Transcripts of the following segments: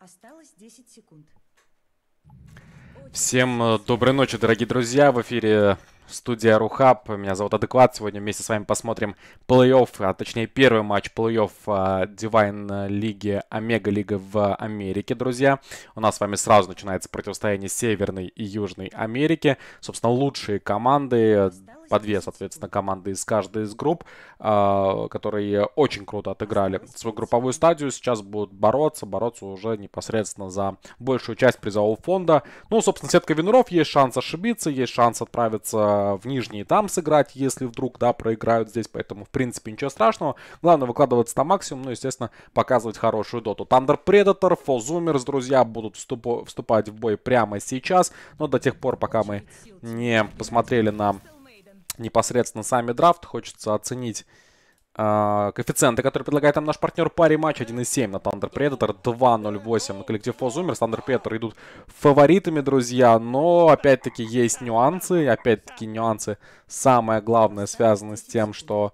Осталось 10 секунд. Всем доброй ночи, дорогие друзья. В эфире студия Рухаб. Меня зовут Адекват. Сегодня вместе с вами посмотрим плей-офф, а точнее первый матч плей-офф Divine Лиги, Омега Лига в Америке, друзья. У нас с вами сразу начинается противостояние Северной и Южной Америки. Собственно, лучшие команды, по две, соответственно, команды из каждой из групп, которые очень круто отыграли свою групповую стадию. Сейчас будут бороться уже непосредственно за большую часть призового фонда. Ну, собственно, сетка винуров. Есть шанс ошибиться, есть шанс отправиться в нижний и там сыграть, если вдруг, да, проиграют здесь. Поэтому, в принципе, ничего страшного. Главное, выкладываться на максимум, ну, естественно, показывать хорошую доту. Thunder Predator, Фозумерс, друзья, будут вступать в бой прямо сейчас. Но до тех пор, пока мы не посмотрели на непосредственно сами драфт, хочется оценить коэффициенты, которые предлагает нам наш партнер. Паре матч 1.7 на Thunder Predator, 2.08 на коллектив Фозумерс. Thunder Predator идут фаворитами, друзья, но опять-таки есть нюансы. Опять-таки нюансы, самое главное, связано с тем, что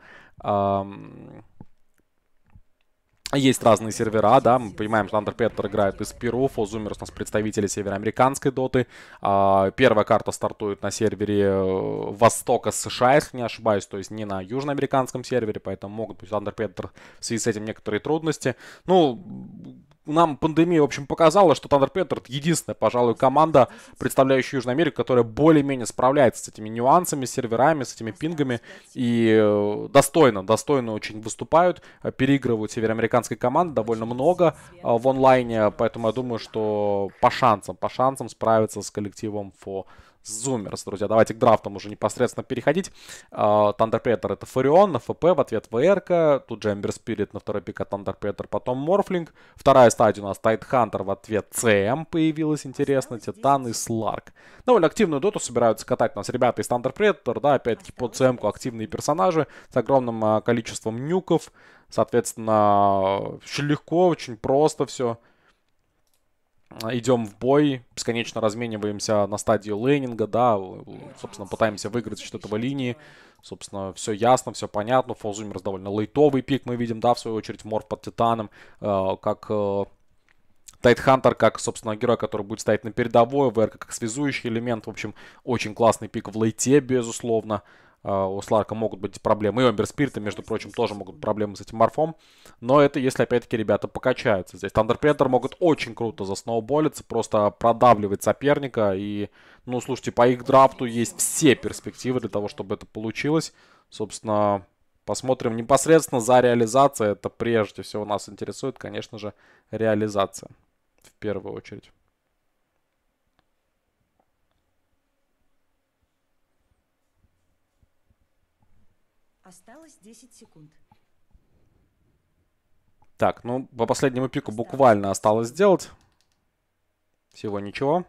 есть разные сервера, да, мы понимаем, что Thunder Predator играет из Перу, Фозумерс у нас представители североамериканской доты. Первая карта стартует на сервере Востока США, если не ошибаюсь, то есть не на южноамериканском сервере, поэтому могут быть Thunder Predator в связи с этим некоторые трудности. Ну, нам пандемия, в общем, показала, что Thunder Predator единственная, пожалуй, команда, представляющая Южную Америку, которая более-менее справляется с этими нюансами, с серверами, с этими пингами. И достойно очень выступают, переигрывают североамериканской команды довольно много в онлайне. Поэтому я думаю, что по шансам справиться с коллективом Фозумерс, друзья. Давайте к драфтам уже непосредственно переходить. Thunder Predator — это Фарион, на ФП, в ответ ВРК. Тут же Ember Spirit на второй пик от Thunder Predator, потом Морфлинг. Вторая стадия у нас Tidehunter, в ответ ЦМ появилась, интересно, Титан и Сларк. Довольно активную доту собираются катать у нас ребята из Thunder Predator, да, опять-таки по ЦМ-ку активные персонажи с огромным количеством нюков, соответственно, очень легко, очень просто все. Идем в бой, бесконечно размениваемся на стадию лейнинга, да, собственно, пытаемся выиграть что-то в линии. Собственно, все ясно, все понятно. Фозумерс довольно лейтовый пик мы видим, да, в свою очередь Морф под Титаном, как Tidehunter, как, собственно, герой, который будет стоять на передовой, ВРК как связующий элемент. В общем, очень классный пик в лейте, безусловно. У Сларка могут быть проблемы. И у Эмбер Спирита, между прочим, тоже могут быть проблемы с этим морфом. Но это если, опять-таки, ребята покачаются. Здесь Thunder Predator могут очень круто засноуболиться, просто продавливать соперника. И, ну, слушайте, по их драфту есть все перспективы для того, чтобы это получилось. Собственно, посмотрим непосредственно за реализацией. Это прежде всего нас интересует, конечно же, реализация в первую очередь. Осталось 10 секунд. Так, ну, по последнему пику буквально осталось сделать всего ничего.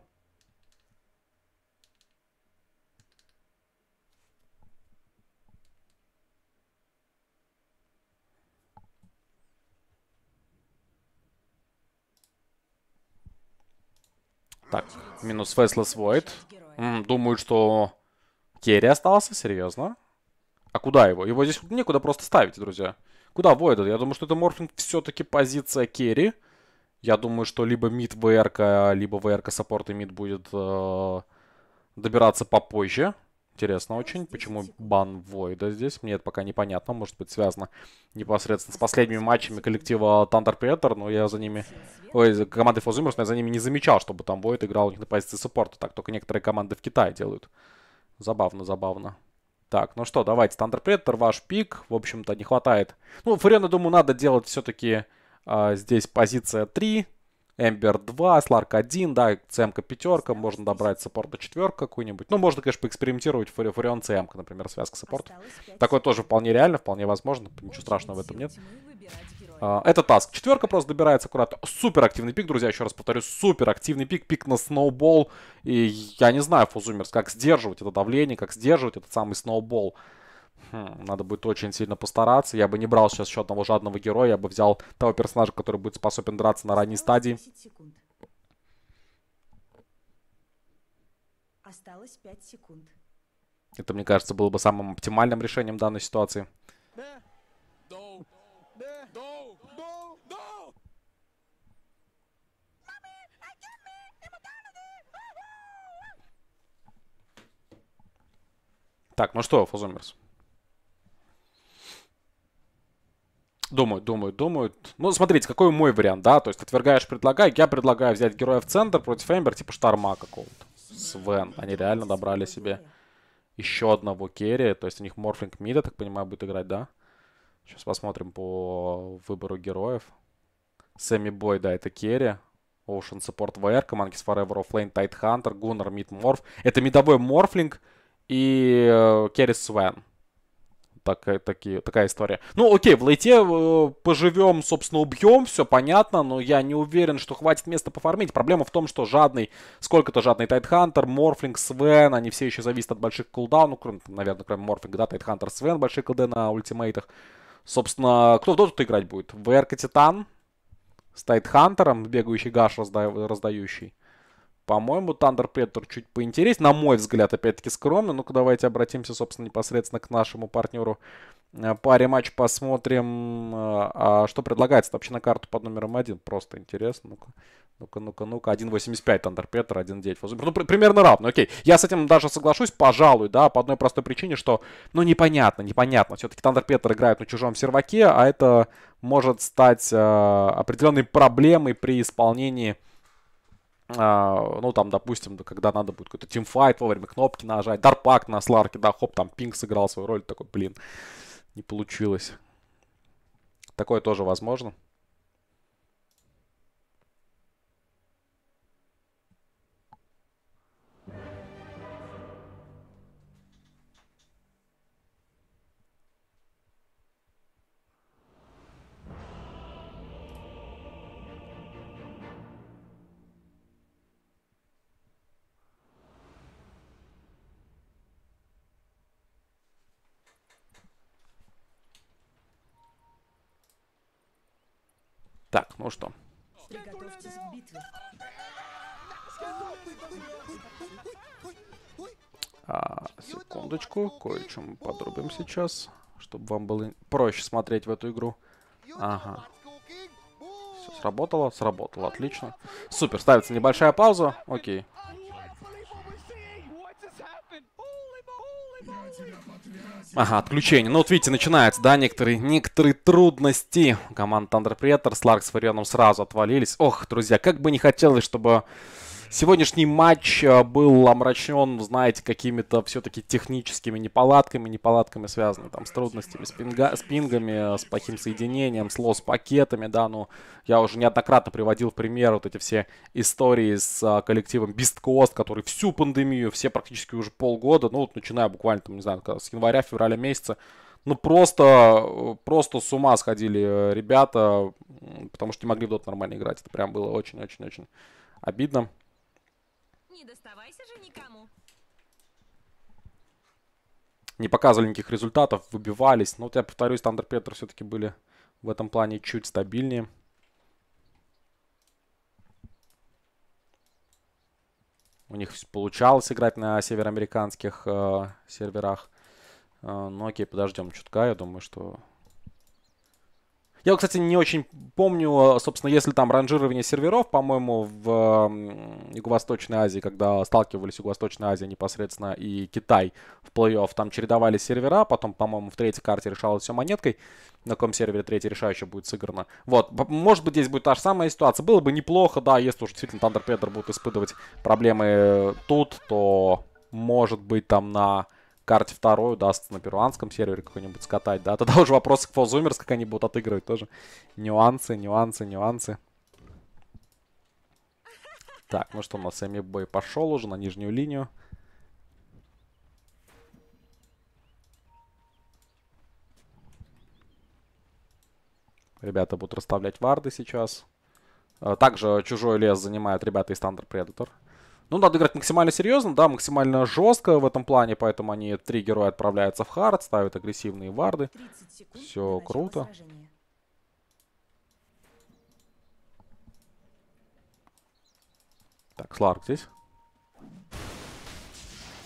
Так, минус Faceless Void. Думаю, что Керри остался, серьезно. А куда его? Его здесь некуда просто ставить, друзья. Куда Войда? Я думаю, что это Морфлинг все-таки позиция керри. Я думаю, что либо мид ВРК, либо ВРК саппорт и мид будет добираться попозже. Интересно очень, почему бан Войда здесь? Мне это пока непонятно. Может быть, связано непосредственно с последними матчами коллектива Thunder Predator, но я за ними... Ой, команды Фозумерс, но я за ними не замечал, чтобы там Войд играл у них на позиции саппорта. Так только некоторые команды в Китае делают. Забавно. Так, ну что, давайте, Thunder Predator, ваш пик, в общем-то, не хватает. Ну, Фариона, думаю, надо делать все-таки здесь позиция 3, Эмбер 2, Сларк 1, да, ЦМ-ка пятерка, можно добрать саппорта четверка какую-нибудь. Ну, можно, конечно, поэкспериментировать, Фарион ЦМ-ка, например, связка саппорта. Такое тоже вполне реально, вполне возможно, ничего страшного в этом нет. Это таск. Четверка просто добирается аккуратно. Супер активный пик, друзья, еще раз повторю, супер активный пик, пик на сноубол. И я не знаю, Фозумерс, как сдерживать это давление, как сдерживать этот самый сноубол. Надо будет очень сильно постараться. Я бы не брал сейчас еще одного жадного героя, я бы взял того персонажа, который будет способен драться на ранней стадии. Осталось 5 секунд. Это, мне кажется, было бы самым оптимальным решением данной ситуации. Так, ну что, Фулзомерс? Думают. Ну, смотрите, какой мой вариант, да? То есть, отвергаешь, предлагай. Я предлагаю взять героя в центр против Эмбер, типа Шторма какого-то. Свен. Они реально добрали себе еще одного керри. То есть, у них Морфлинг мида, так понимаю, будет играть, да? Сейчас посмотрим по выбору героев. Сэмми Бой, да, это керри. Ocean Support VR, Monkeys Forever Offlane, Tidehunter, Гуннар, Мид Морф. Это мидовой Морфлинг и керри Свен. Такая история. Ну, окей, в лейте поживем, собственно, убьем, все понятно, но я не уверен, что хватит места пофармить. Проблема в том, что жадный Тайдхантер, Морфлинг, Свен, они все еще зависят от больших кулдаунов, кроме Морфлинга, да, Тайдхантер, Свен, большие колды на ультимейтах. Собственно, кто в доту-то играть будет? ВР Катитан с Тайдхантером, бегающий гаш раздающий. По-моему, Thunder Predator чуть поинтереснее. На мой взгляд, опять-таки, скромно. Ну-ка, давайте обратимся, собственно, непосредственно к нашему партнеру. По рематчу посмотрим, что предлагается вообще на карту под номером 1. Просто интересно. Ну-ка. 1.85 Thunder Predator, 1.9. Ну, примерно равно. Окей. Я с этим даже соглашусь, пожалуй, да, по одной простой причине, что, ну, непонятно. Все-таки Thunder Predator играют на чужом серваке, а это может стать определенной проблемой при исполнении... ну, там, допустим, когда надо будет какой-то тимфайт, вовремя кнопки нажать, дарпак на сларке, да, хоп, там пинг сыграл свою роль, такой, блин, не получилось. Такое тоже возможно. Так, ну что. Приготовьтесь к битве. Секундочку, кое-что мы подрубим сейчас, чтобы вам было проще смотреть в эту игру. Ага. Все, сработало, отлично. Супер, ставится небольшая пауза, окей. Ага, отключение. Ну вот видите, начинается, да, некоторые трудности. Команда Thunder Predator с Lark с Фарионом сразу отвалились. Ох, друзья, как бы не хотелось, чтобы сегодняшний матч был омрачен, знаете, какими-то все-таки техническими неполадками, связанными там с трудностями, с пингами, с плохим соединением, с лос-пакетами, да, ну, я уже неоднократно приводил в пример вот эти все истории с коллективом Beast Coast, который всю пандемию, все практически уже полгода, ну, вот начиная буквально, там, не знаю, с января-февраля месяца, ну, просто с ума сходили ребята, потому что не могли в доту нормально играть, это прям было очень-очень-очень обидно. Не доставайся же никому. Не показывали никаких результатов, выбивались. Но вот я повторюсь, Thunder Predator все-таки были в этом плане чуть стабильнее. У них получалось играть на североамериканских серверах. Ну окей, подождем чутка, я думаю, что... Я, кстати, не очень помню, собственно, если там ранжирование серверов, по-моему, в Юго-Восточной Азии, когда сталкивались Юго-Восточная Азия непосредственно и Китай в плей-офф, там чередовались сервера, потом, по-моему, в третьей карте решалось все монеткой, на каком сервере третья решающая будет сыграна. Вот, может быть, здесь будет та же самая ситуация. Было бы неплохо, да, если уж действительно Thunder Predator будут испытывать проблемы тут, то, может быть, там на... карте второй удастся на перуанском сервере какой-нибудь скатать, да. Тогда уже вопросы к Фолзумерс, как они будут отыгрывать тоже. Нюансы. Так, ну что, у нас Сэмми Бой пошел уже на нижнюю линию. Ребята будут расставлять варды сейчас. Также чужой лес занимают ребята из Thunder Predator. Ну, надо играть максимально серьезно, да, максимально жестко в этом плане, поэтому они, три героя, отправляются в хард, ставят агрессивные варды. Все круто. Так, Сларк здесь.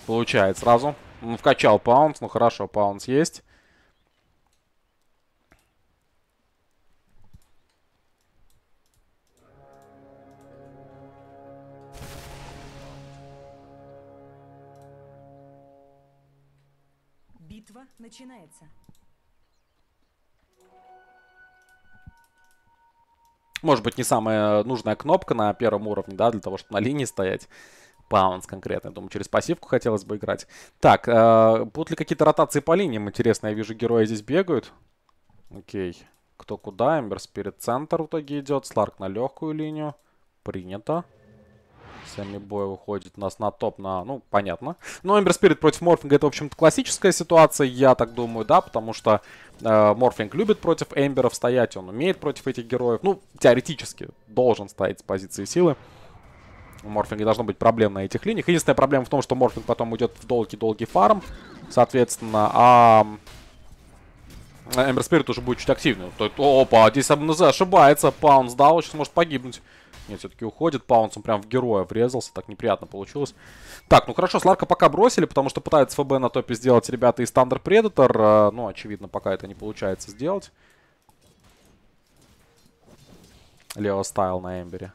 Получает сразу. Ну, вкачал паунс, ну хорошо, паунс есть. Битва начинается. Может быть, не самая нужная кнопка на первом уровне, да, для того, чтобы на линии стоять. Паунс конкретно, я думаю, через пассивку хотелось бы играть. Так, будут ли какие-то ротации по линиям? Интересно, я вижу, герои здесь бегают. Окей. Кто куда? Эмберс перед центр в итоге идет. Сларк на легкую линию. Принято. Сами Бой выходит у нас на топ, на... Ну, понятно. Но Эмбер Спирит против Морфлинга — это, в общем-то, классическая ситуация, я так думаю, да, потому что Морфлинг любит против Эмберов стоять, он умеет против этих героев. Ну, теоретически должен стоять с позиции силы. У Морфлинга должно быть проблем на этих линиях. Единственная проблема в том, что Морфлинг потом идет в долгий-долгий фарм, соответственно, а... Эмбер Спирит уже будет чуть активнее. Опа, здесь МНЗ ошибается, Паунс дал, сейчас может погибнуть. Нет, все-таки уходит. Паунсом прям в героя врезался. Так неприятно получилось. Так, ну хорошо, Сларка пока бросили, потому что пытаются ФБ на топе сделать ребята из Thunder Predator. Но, очевидно, пока это не получается сделать. Лео Стайл на Эмбере.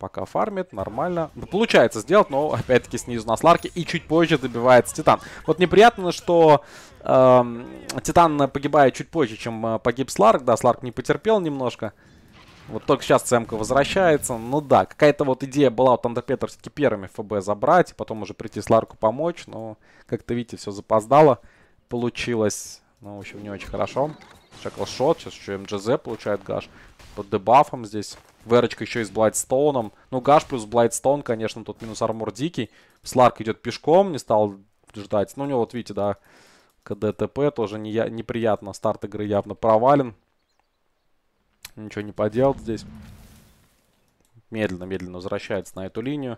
Пока фармит, нормально. Ну, получается сделать, но опять-таки снизу на Сларке. И чуть позже добивается Титан. Вот неприятно, что Титан погибает чуть позже, чем погиб Сларк. Да, Сларк не потерпел немножко. Вот только сейчас Цемка возвращается. Ну да, какая-то вот идея была у Thunder Predator все-таки первыми ФБ забрать, потом уже прийти Сларку помочь. Но, как-то видите, все запоздало. Получилось, ну, в общем, не очень хорошо. Шеклшот, сейчас еще МГЗ получает Гаш. Под дебафом здесь. Верочка еще и с Блайдстоуном. Ну, Гаш плюс Блайдстоун, конечно, тут минус армор дикий. Сларк идет пешком, не стал ждать. Ну, у него, вот видите, да, КДТП тоже неприятно. Старт игры явно провален. Ничего не поделать здесь. Медленно-медленно возвращается на эту линию.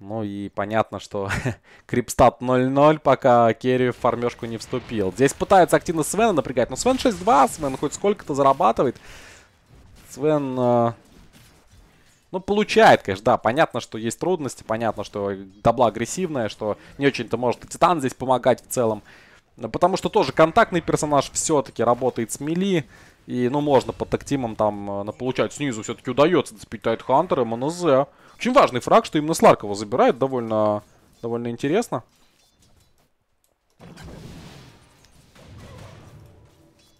Ну и понятно, что Крипстат 0-0, пока керри в фармешку не вступил. Здесь пытаются активно Свена напрягать. Но Свен 6-2, Свен хоть сколько-то зарабатывает. Свен, ну, получает, конечно, да. Понятно, что есть трудности, понятно, что добла агрессивная, что не очень-то может Титан здесь помогать в целом. Потому что тоже контактный персонаж все-таки работает с мели. И, ну, можно по тактимам там получать снизу. Все-таки удается доспить Тайтхантера, МНЗ. Очень важный фраг, что именно Сларкова забирает. Довольно интересно.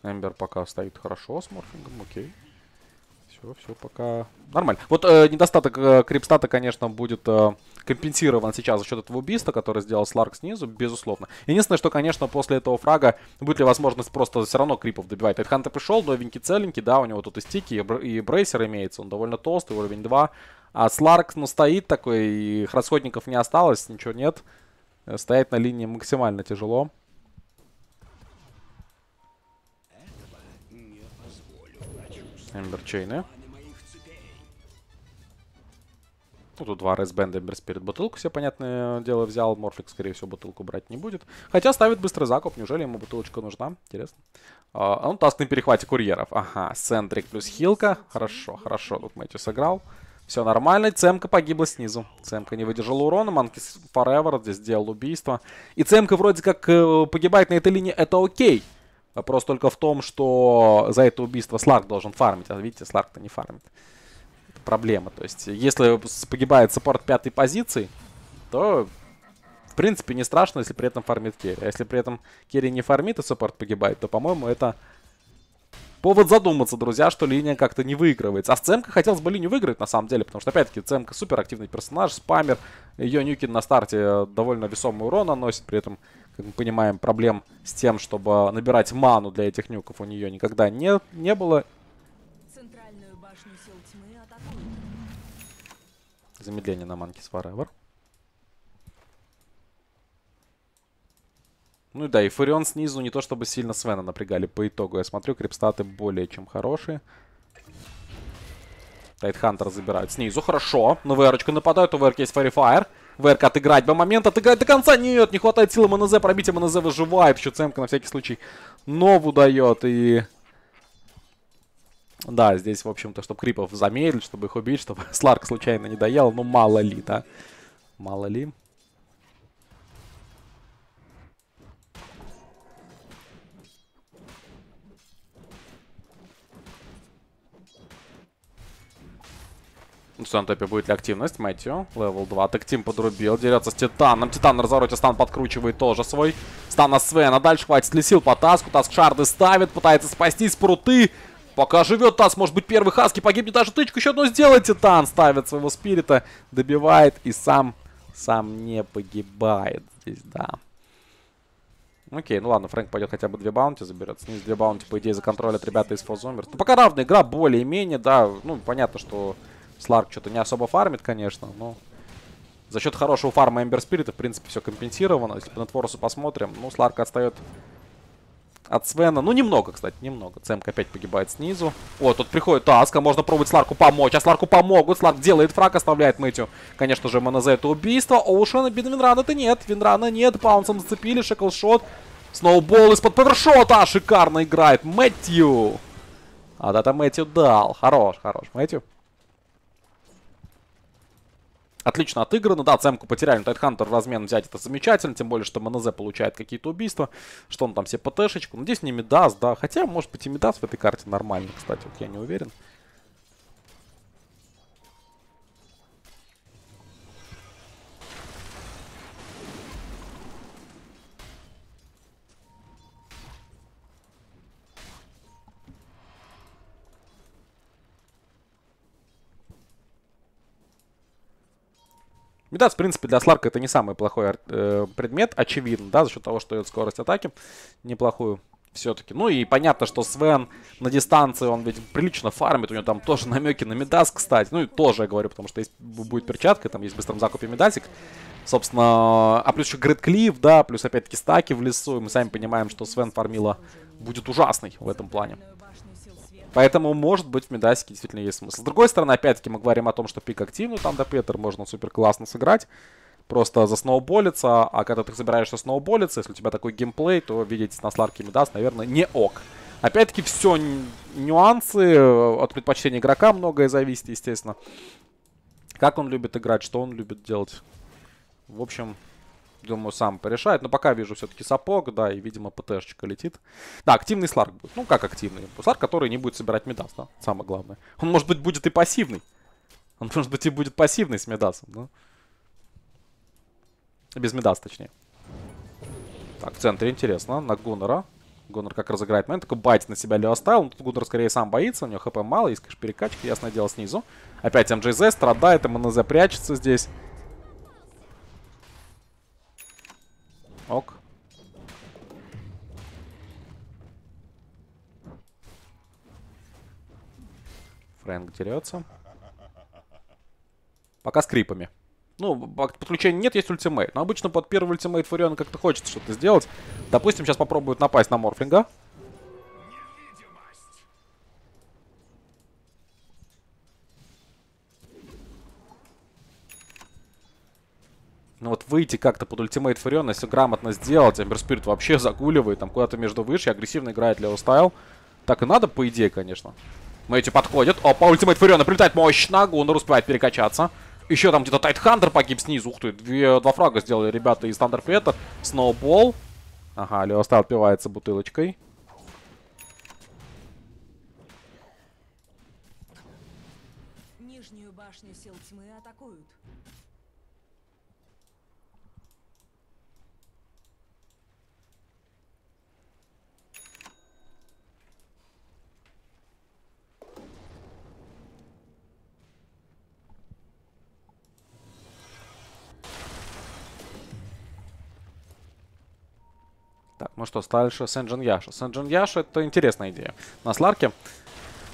Эмбер пока стоит хорошо с Морфингом, окей. Все пока нормально. Вот недостаток крипстата, конечно, будет компенсирован сейчас за счет этого убийства, которое сделал Сларк снизу, безусловно. Единственное, что, конечно, после этого фрага будет ли возможность просто все равно крипов добивать. Тайтхантер пришел, новенький, целенький, да, у него тут и стики, и брейсер имеется, он довольно толстый, уровень 2. А Сларк, ну, стоит такой, и расходников не осталось, ничего нет. Стоять на линии максимально тяжело. Эмберчейны. Ну, тут два рейсбенда, Эмберс перед бутылку, все, понятное дело, взял. Морфлик, скорее всего, бутылку брать не будет. Хотя ставит быстрый закуп. Неужели ему бутылочка нужна? Интересно. А он таск на перехвате курьеров. Ага, Сендрик плюс хилка. Хорошо. Тут Мэтью сыграл. Все нормально. Цемка погибла снизу. Цемка не выдержала урона. Манки Форевер здесь сделал убийство. И Цемка вроде как погибает на этой линии. Это окей. Вопрос только в том, что за это убийство Сларк должен фармить. А видите, Сларк-то не фармит. Это проблема. То есть, если погибает саппорт пятой позиции, то, в принципе, не страшно, если при этом фармит керри. А если при этом керри не фармит и саппорт погибает, то, по-моему, это повод задуматься, друзья, что линия как-то не выигрывается. А с Цемкой хотелось бы линию выиграть, на самом деле, потому что, опять-таки, Цемка суперактивный персонаж, спамер. Ее нюки на старте довольно весомый урон наносит, при этом... Как мы понимаем, проблем с тем, чтобы набирать ману для этих нюков у нее никогда не было. Центральную башню сил тьмы атакуют. Замедление на манке с Forever. Ну да, и Фурион снизу не то чтобы сильно Свена напрягали. По итогу я смотрю, крипстаты более чем хорошие. Тайтхантер забирают снизу, хорошо. На ВР-очку нападают, у ВР есть Фарифайр. ВРК отыграть бы момент, отыграть до конца. Нет, не хватает силы МНЗ, пробитие МНЗ выживает. Еще Цемка на всякий случай нову дает. И да, здесь, в общем-то, чтобы крипов замедлить, чтобы их убить, чтобы Сларк случайно не доел. Ну, мало ли, да. Мало ли. Что на топе, будет ли активность? Мэтью, левел 2. Так Тим подрубил, дерется с Титаном. Титан на развороте, Стан подкручивает тоже свой. Стан на Свена, дальше хватит ли сил по Таску. Таск шарды ставит, пытается спасти спруты. Пока живет Таск, может быть первый Хаски погибнет, даже тычку еще одну сделает. Титан ставит своего Спирита, добивает и сам не погибает здесь, да. Окей, ну ладно, Фрэнк пойдет хотя бы две баунти заберет. Снизу две баунти, по идее, законтролят ребята из Фозумер. Ну, пока равная игра, более-менее, да. Ну, понятно, что Сларк что-то не особо фармит, конечно, но за счет хорошего фарма Эмбер Спирита, в принципе, все компенсировано. Если по нетворсу посмотрим, ну, Сларк отстает от Свена. Ну, немного, кстати, немного. Цемк опять погибает снизу. О, тут приходит Таска, можно пробовать Сларку помочь. А Сларку помогут. Сларк делает фраг, оставляет Мэтью. Конечно же, МНЗ это убийство. Оушен и Винрана-то нет. Винрана нет. Паунсом зацепили. Шеклшот. Сноубол из-под повершота. Шикарно играет Мэтью. А да-то Мэтью дал. Хорош. Мэтью. Отлично отыграно, да, Цемку потеряли, но Тайтхантер в размен взять это замечательно, тем более, что МНЗ получает какие-то убийства, что он там себе ПТ-шечку, надеюсь, не Мидас, да, хотя, может быть, и Мидас в этой карте нормальный, кстати, вот я не уверен. Мидас, в принципе, для Сларка это не самый плохой предмет, очевидно, да, за счет того, что дает скорость атаки неплохую все-таки. Ну и понятно, что Свен на дистанции, он ведь прилично фармит, у него там тоже намеки на Мидас, кстати. Ну и тоже я говорю, потому что есть, будет перчатка, там есть в быстром закупе Мидасик. Собственно, а плюс еще Грэдклифф, да, плюс опять-таки стаки в лесу, и мы сами понимаем, что Свен фармила будет ужасной в этом плане. Поэтому, может быть, в Мидасике действительно есть смысл. С другой стороны, опять-таки, мы говорим о том, что пик активный. Там до Петер можно супер классно сыграть. Просто засноуболиться. А когда ты собираешься сноуболиться, если у тебя такой геймплей, то видеть на Сларке Мидас, наверное, не ок. Опять-таки, все нюансы. От предпочтения игрока многое зависит, естественно. Как он любит играть, что он любит делать. В общем... Думаю, сам порешает. Но пока вижу все-таки сапог, да, и, видимо, ПТшечка летит. Да, активный Сларк будет. Ну, как активный? Сларк, который не будет собирать Мидас, да, самое главное. Он, может быть, будет и пассивный. Он, может быть, и будет пассивный с Мидасом, да? Без Мидаса, точнее. Так, в центре интересно. На Гуннера. Гуннер как разыграет момент. Такой байтит на себя Лео Стайл. Но тут Гуннер скорее сам боится. У него ХП мало. Есть, конечно, перекачки. Ясное дело, снизу. Опять МЖЗ страдает. МНЗ прячется здесь. Ок. Фрэнк дерется. Пока с крипами. Ну, подключения нет, есть ультимейт. Но обычно под первый ультимейт Фурион как-то хочется что-то сделать. Допустим, сейчас попробуют напасть на Морфлинга. Ну вот выйти как-то под ультимейт Фуриона, если грамотно сделать, Эмбер Спирит вообще загуливает, там куда-то между выше, агрессивно играет Лео Стайл. Так и надо, по идее, конечно. Мэтью подходит, опа, ультимейт Фуриона прилетает мощно, Гуннер успевает перекачаться. Еще там где-то Тайтхантер погиб снизу, ух ты, два фрага сделали ребята из Thunder Predator. Сноубол. Ага, Лео Стайл пивается бутылочкой. Нижнюю башню сил тьмы атакуют. Так, ну что, дальше Сэнджин Яша. Сэнджин Яша — это интересная идея на Сларке.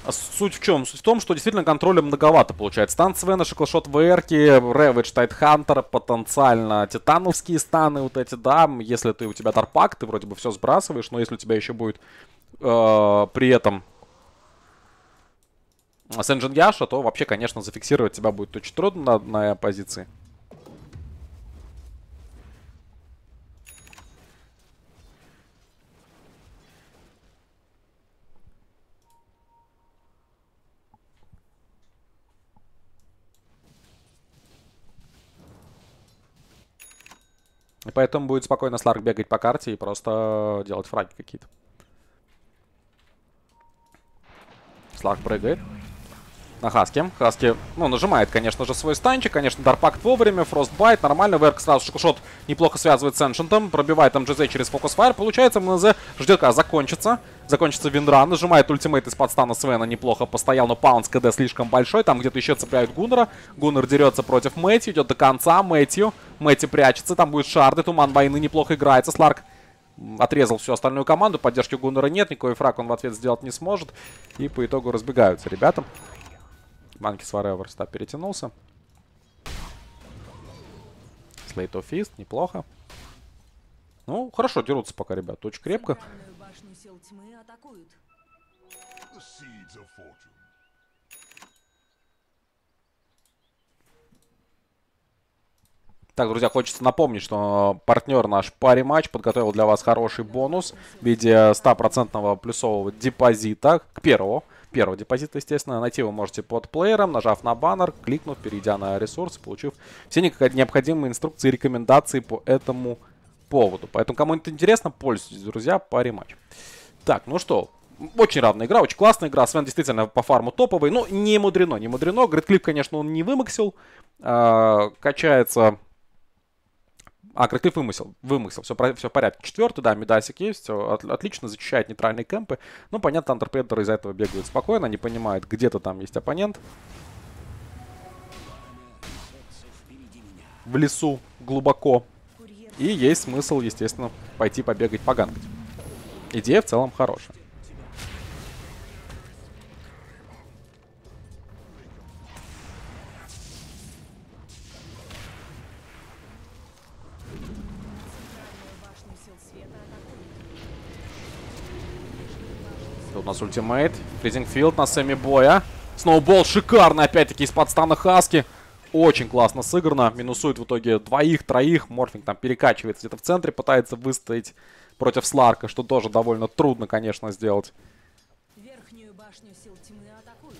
Суть в чем? Суть в том, что действительно контроля многовато получается. Стан Свена, Шеклшот ВРки, Ревидж Тайтхантер, потенциально титановские станы вот эти, да. Если ты у тебя Тарпак, ты вроде бы все сбрасываешь, но если у тебя еще будет при этом Сэнджин Яша, то вообще, конечно, зафиксировать тебя будет очень трудно на позиции. И поэтому будет спокойно Сларк бегать по карте и просто делать фраги какие-то. Сларк прыгает. на Хаски. Хаски, ну, нажимает, конечно же, свой станчик. Конечно, Дарпакт вовремя, Фростбайт, нормально. Верк сразу шикушот неплохо связывает с Эншентом. Пробивает МЖЗ через Фокусфайр. Получается, МНЗ ждет, когда закончится. Закончится Виндран. Нажимает ультимейт из-под стана Свена неплохо. Постоял, но паунс КД слишком большой. Там где-то еще цепляют Гуннера. Гуннер дерется против Мэтью. Идет до конца. Мэтью прячется. Там будет шарды. Туман войны неплохо играется. Сларк отрезал всю остальную команду. Поддержки Гуннера нет. Никакой фраг он в ответ сделать не сможет. И по итогу разбегаются ребята. Банкис Forever, да, перетянулся. Slate of Fist, неплохо. Ну, хорошо, дерутся пока, ребят, очень крепко. Так, друзья, хочется напомнить, что партнер наш Париматч подготовил для вас хороший бонус в виде 100% плюсового депозита к первого депозита, естественно. Найти вы можете под плеером, нажав на баннер, кликнув, перейдя на ресурсы, получив все необходимые инструкции и рекомендации по этому поводу. Поэтому, кому это интересно, пользуйтесь, друзья, Париматч. Так, ну что, очень равная игра, очень классная игра. Свен действительно по фарму топовый, но не мудрено, не мудрено. Гридклип, конечно, он не вымаксил, качается... А, Гридклифф вымысел, все в порядке. Четвертый, да, медасик есть, все отлично, зачищает нейтральные кемпы. Ну, понятно, андерпредеры из-за этого бегают спокойно, они понимают, где-то там есть оппонент. В лесу, глубоко. И есть смысл, естественно, пойти побегать, поганкать. Идея в целом хорошая. У нас ультимейт. Фризингфилд на сэме боя. Сноубол шикарно, опять-таки, из-под стана Хаски. Очень классно сыграно. Минусует в итоге двоих, троих. Морфинг там перекачивается где-то в центре, пытается выстоять против Сларка, что тоже довольно трудно, конечно, сделать. Верхнюю башню сил тьмы атакуют.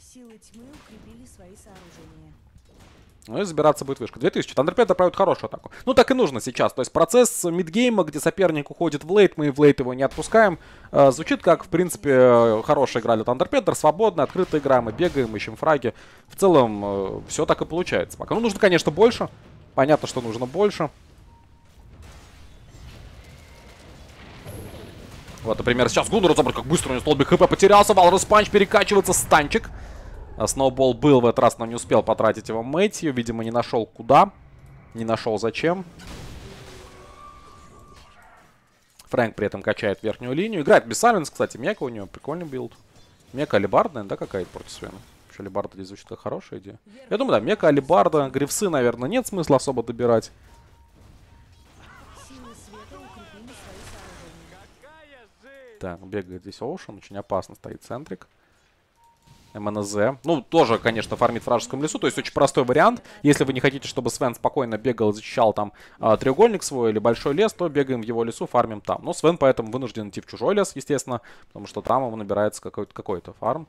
Силы тьмы укрепили свои сооружения. Ну и забираться будет вышка. 2000. Тандерпед отправит хорошую атаку. Ну так и нужно сейчас. То есть процесс мидгейма, где соперник уходит в лейт, мы в лейт его не отпускаем. Звучит как, в принципе, хорошая игра для Тандерпеддер. Свободная, открытая игра. Мы бегаем, ищем фраги. В целом, все так и получается пока. Ну нужно, конечно, больше. Понятно, что нужно больше. Вот, например, сейчас Гуннер, забрал, как быстро у него столбик хп потерялся. Валрус Панч перекачивается. Станчик. Сноубол был в этот раз, но не успел потратить его Мэтью. Видимо, не нашел куда. Не нашел зачем. Фрэнк при этом качает верхнюю линию. Играет без Сайлинс, кстати. Мека у него прикольный билд. Мека алибардная, да, какая-то против Свена? Вообще алибарда здесь звучит как хорошая идея. Я думаю, да, Мека алибарда. Гривсы, наверное, нет смысла особо добирать. Так, бегает здесь Оушен. Очень опасно стоит центрик. МНЗ. Ну, тоже, конечно, фармит в вражеском лесу. То есть очень простой вариант. Если вы не хотите, чтобы Свен спокойно бегал, защищал там треугольник свой или большой лес, то бегаем в его лесу, фармим там. Но Свен поэтому вынужден идти в чужой лес, естественно, потому что там ему набирается какой-то фарм.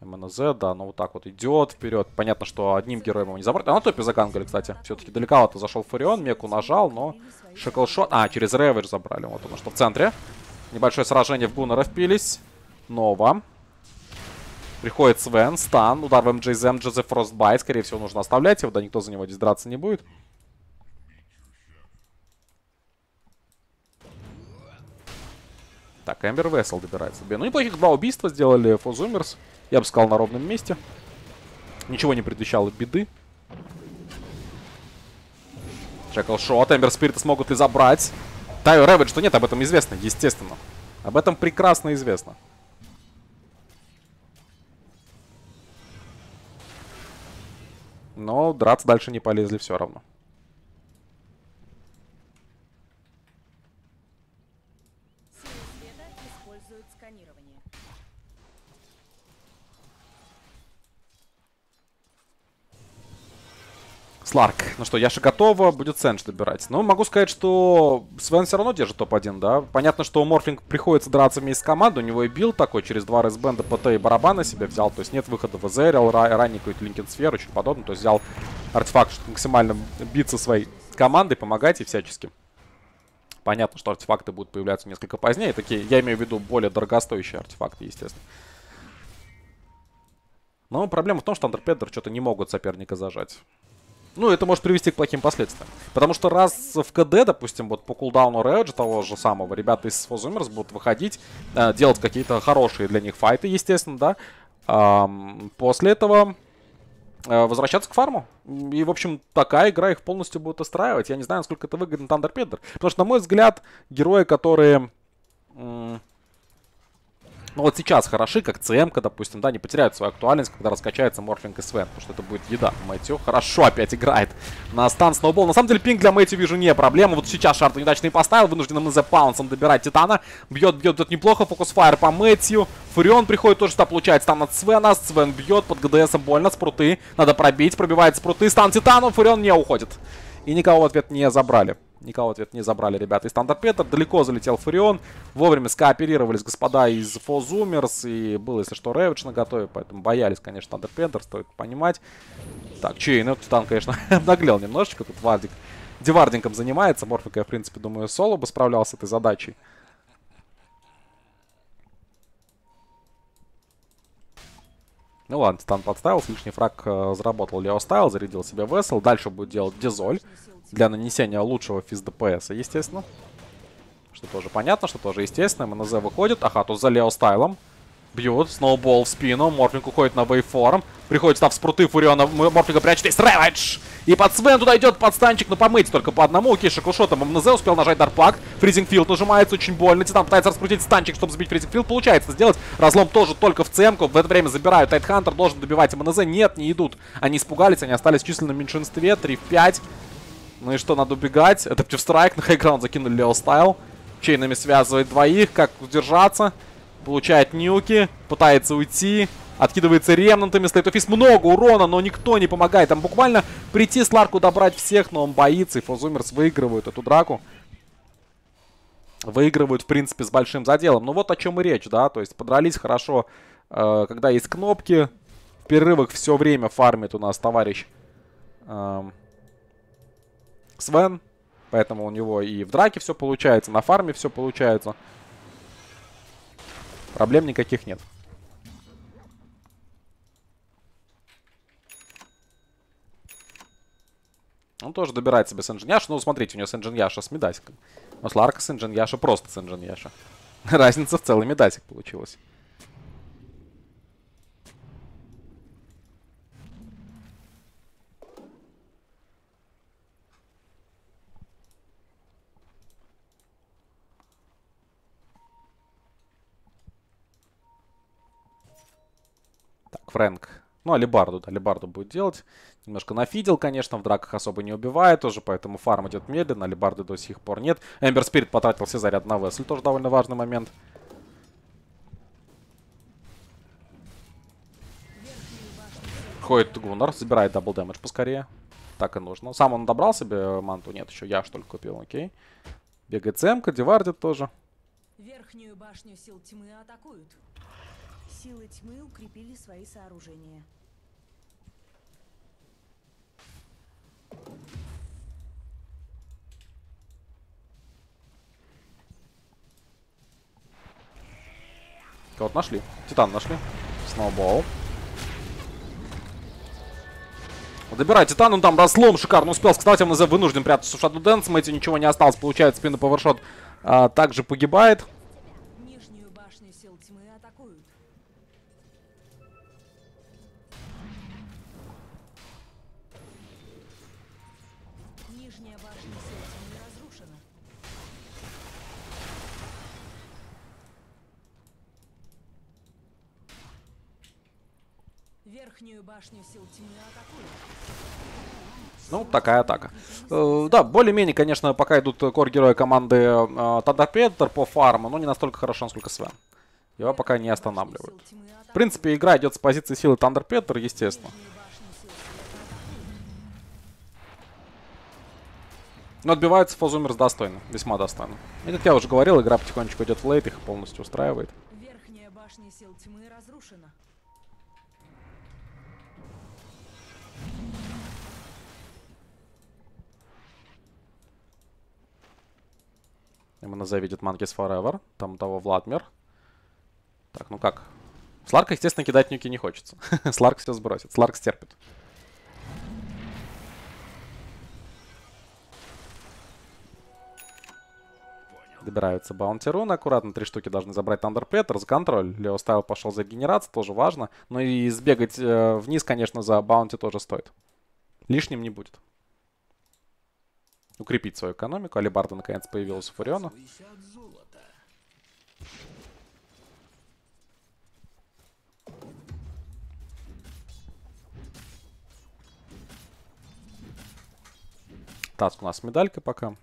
МНЗ, да, ну вот так вот идет вперед. Понятно, что одним героем его не забрать. А на топе загангали, кстати. Все-таки далековато зашел Фарион, Меку нажал, но шеклшот... А, через Ревер забрали. Вот он, что в центре. Небольшое сражение, в Гуннера впились. Нова. Приходит Свен, стан, удар в МЖЗ, МЖЗ Фростбайт. Скорее всего, нужно оставлять его, да никто за него здесь драться не будет. Так, Эмбер Вессел добирается. Ну, неплохих два убийства сделали Фозумерс. Я бы сказал, на ровном месте. Ничего не предвещало беды. Шеклшот, Эмбер Спирита смогут ли забрать? Тайо Ревидж, что нет, об этом известно, естественно. Об этом прекрасно известно. Но драться дальше не полезли все равно. Сларк. Ну что, Яша готова. Будет Сэндж добирать. Но могу сказать, что Свен все равно держит топ-1, да? Понятно, что Морфлинг приходится драться вместе с командой. У него и билд такой. Через два рейсбенда ПТ и барабана себе взял. То есть нет выхода в Эзериал, ранний какой-то Линкен Сферу, очень подобное. То есть взял артефакт, чтобы максимально биться своей командой, помогать и всячески. Понятно, что артефакты будут появляться несколько позднее. Такие, я имею в виду, более дорогостоящие артефакты, естественно. Но проблема в том, что Андерпеддер что-то не могут соперника зажать. Ну, это может привести к плохим последствиям. Потому что раз в КД, допустим, вот по кулдауну Реджа того же самого, ребята из Фозумерс будут выходить, делать какие-то хорошие для них файты, естественно, да. После этого возвращаться к фарму. И, в общем, такая игра их полностью будет устраивать. Я не знаю, насколько это выгодно Андерпеддер. Потому что, на мой взгляд, герои, которые... Ну вот сейчас хороши, как ЦМ-ка, допустим, да, не потеряют свою актуальность, когда раскачается Морфлинг и Свен, потому что это будет еда. Мэтью хорошо опять играет на стан Сноубол. На самом деле пинг для Мэтью, вижу, не проблема. Вот сейчас шарту неудачный поставил, вынужден МЗ Паунсом добирать Титана. Бьет, тут неплохо, фокус-файр по Мэтью. Фурион приходит, тоже что получает стан от Свена. Свен бьет, под ГДСом больно, спруты надо пробить, пробивает спруты, стан Титану, Фурион не уходит. И никого в ответ не забрали. Никого ответ не забрали, ребята. И Стандарт Петр. Далеко залетел Фурион. Вовремя скооперировались господа из Фозумерс. И был, если что, Рэвидж наготове. Поэтому боялись, конечно, Стандарт Петр. Стоит понимать. Так, Чейн. Ну, Титан, конечно, обнаглел немножечко. Тут Вардик девардингом занимается. Морфик, я, в принципе, думаю, соло бы справлялся с этой задачей. Ну ладно, Титан подставился. Лишний фраг заработал Лео Стайл. Зарядил себе Весел. Дальше будет делать Дизоль. Для нанесения лучшего физ ДПСа, естественно. Что тоже понятно, что тоже естественно. МНЗ выходит. Ага, тут за Лео Стайлом. Бьют. Сноубол в спину. Морфлинг уходит на вейформ. Приходит став спруты Фуриона. Морфлинга прячет. Есть Рэвидж! И под Свен туда идет подстанчик. Но помыть только по одному. Окей, шиклшотом МНЗ успел нажать Дарпак. Фризингфилд нажимается очень больно. Титан пытается раскрутить станчик, чтобы сбить Фризингфилд. Получается сделать. Разлом тоже только в ЦМ-ку. В это время забирают. Тайтхантер должен добивать МНЗ. Нет, не идут. Они испугались. Они остались в численном меньшинстве. 3 в 5. Ну и что, надо убегать. Это Птивстрайк. На хайграунд закинули Лео Стайл. Чейнами связывает двоих. Как удержаться? Получает нюки. Пытается уйти. Откидывается ремнантами. Слейт офис. Много урона, но никто не помогает. Там буквально прийти с Ларку добрать всех, но он боится. И Фозумерс выигрывают эту драку. Выигрывают, в принципе, с большим заделом. Ну вот о чем и речь, да. То есть подрались хорошо, когда есть кнопки. В перерывах все время фармит у нас товарищ... Свен, поэтому у него и в драке все получается, на фарме все получается. Проблем никаких нет. Он тоже добирает себе Сэнджиньяша. Ну, смотрите, у него Сэнджиньяша с Медасиком. Но с Ларка Сэнджиньяша просто Сэнджиньяша. Разница в целый Медасик получилась. Фрэнк. Ну, алибарду, да, алибарду будет делать. Немножко нафидел, конечно, в драках особо не убивает уже, поэтому фарм идет медленно, алибарды до сих пор нет. Эмбер Спирит потратил все заряд на Весль, тоже довольно важный момент. Ходит Гуннар, забирает дабл дэмэдж поскорее. Так и нужно. Сам он добрал себе манту? Нет, еще я что ли купил, окей. Бегает ЦМ-ка, девардит тоже. Верхнюю башню сил тьмы атакуют. Силы тьмы укрепили свои сооружения. Кого-то нашли. Титан нашли. Сноубол. Добирай Титан, он там разлом шикарно успел. Кстати, МНЗ вынужден прятаться в Shadow Dance. Мэтью ничего не осталось. Получает спину повершот. Также погибает. Ну, такая атака. Да, более-менее, конечно, пока идут кор-герои команды Тандерпеддер по фарму, но не настолько хорошо, насколько Свен. Его пока не останавливают. В принципе, игра идет с позиции силы Тандерпеддер, естественно. Но отбиваются Фозумерс достойно, весьма достойно. И, как я уже говорил, игра потихонечку идет в лейт, их полностью устраивает. Верхняя башня сил тьмы разрушена. Сларкмана завидит Monkeys Forever. Там того Владмир. Так, ну как? Сларка, естественно, кидать нюки не хочется. Сларк все сбросит. Сларк стерпит. Добираются Баунти Руны. Аккуратно 3 штуки должны забрать Thunder Pet. Разконтроль. Лео Стайл пошел за генерацию. Тоже важно. Но и сбегать вниз, конечно, за Баунти тоже стоит. Лишним не будет. Укрепить свою экономику. Алибарда наконец появилась у Фуриона. Таск у нас с медалькой пока.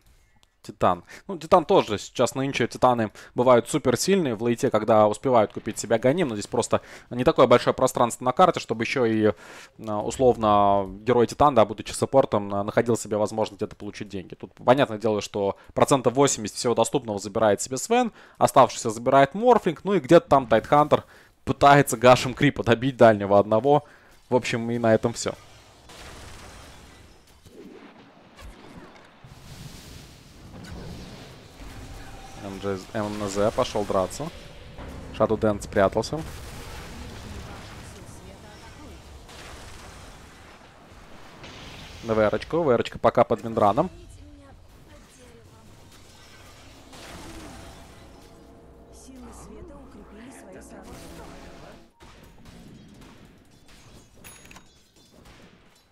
Титан. Ну, Титан тоже. Сейчас нынче Титаны бывают суперсильные в лейте, когда успевают купить себя Ганим. Но здесь просто не такое большое пространство на карте, чтобы еще и, условно, герой Титан, да, будучи саппортом, находил себе возможность где-то получить деньги. Тут, понятное дело, что 80% всего доступного забирает себе Свен, оставшийся забирает Морфлинг, ну и где-то там Тайтхантер пытается гашем крипа добить дальнего одного. В общем, и на этом все. ММНЗ пошел драться. Shadow Dance спрятался. На ВР-очку. ВР-очка пока под Виндраном.